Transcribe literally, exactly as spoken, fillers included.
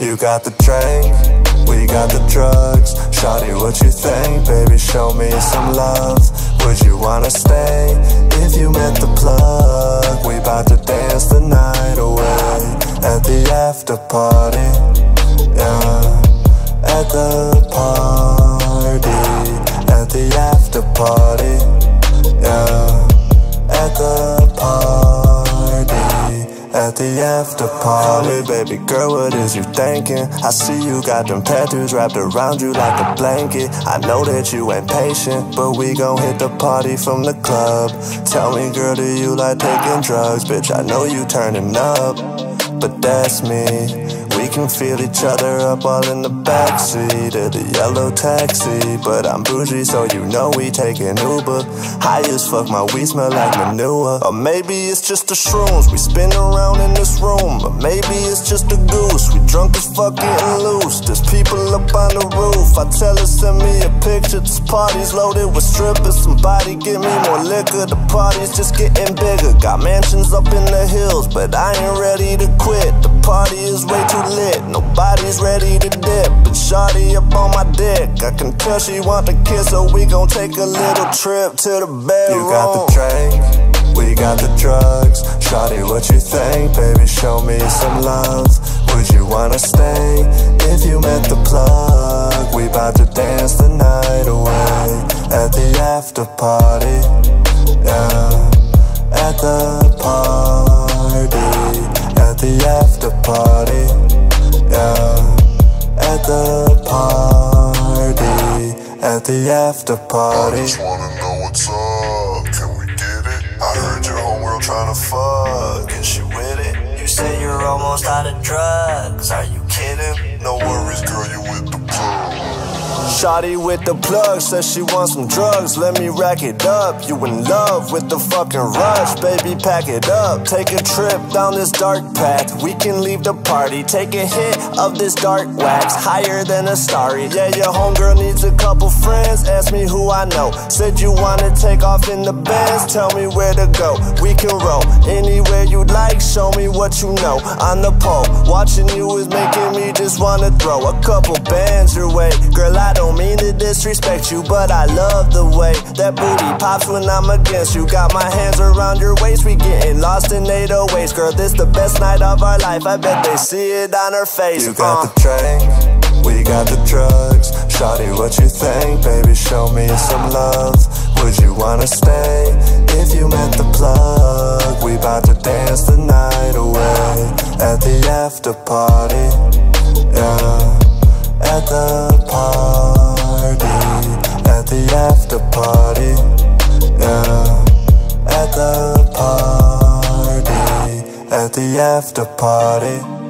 You got the drink, we got the drugs. Shawty, what you think? Baby, show me some love. Would you wanna stay if you met the plug? We bout to dance the night away at the after party, yeah. At the party, at the after party, yeah. At the party, at the after party. Baby girl, what is you thinking? I see you got them tattoos wrapped around you like a blanket. I know that you ain't patient, but we gon' hit the party from the club. Tell me girl, do you like taking drugs? Bitch, I know you turning up, but that's me. We can feel each other up all in the backseat of the yellow taxi. But I'm bougie, so you know we taking Uber. High as fuck, my weed smell like manure. Or maybe it's just the shrooms, we spin around in this room. Or maybe it's just the goose, we drunk as fuck getting loose. There's people up on the roof, I tell her send me a picture. This party's loaded with strippers, somebody give me more liquor. The party's just getting bigger, got mansions up in the hills. But I ain't ready to quit, the party is way too lit, nobody's ready to dip. But shawty up on my dick, I can tell she want to kiss. So we gon' take a little trip to the bedroom. You got the drink, we got the drugs. Shawty, what you think? Baby, show me some love. Would you wanna stay if you met the plug? We bout to dance the night away at the after party, yeah. At the party, at the after party, yeah. At the party, at the after party. I just wanna know what's up, can we get it? I heard your homegirl tryna fuck, is she with it? You say you're almost out of drugs, are you kidding? No worries girl, you with the plug. Shawty with the plug, says she wants some drugs. Let me rack it up, you in love with the fucking rush. Baby, pack it up, take a trip down this dark path. We can leave the party, take a hit of this dark wax. Higher than a starry, yeah, your homegirl needs a couple friends. Ask me who I know, said you wanna take off in the Benz. Tell me where to go, we can roll anywhere you like. Show me what you know, on the pole. Watching you is making me just wanna throw a couple bands your way. Girl, I don't mean to disrespect you, but I love the way that booty pops when I'm against you. Got my hands around your waist, we getting lost in eight oh eights. Girl, this the best night of our life, I bet they see it on her face. You got uh. the drink, we got the drugs. Shawty, what you think? Baby, show me some love. Would you wanna stay if you met the plug? We bout to dance the night away at the after party, yeah. At the party, at the after party, yeah. At the party, at the after party.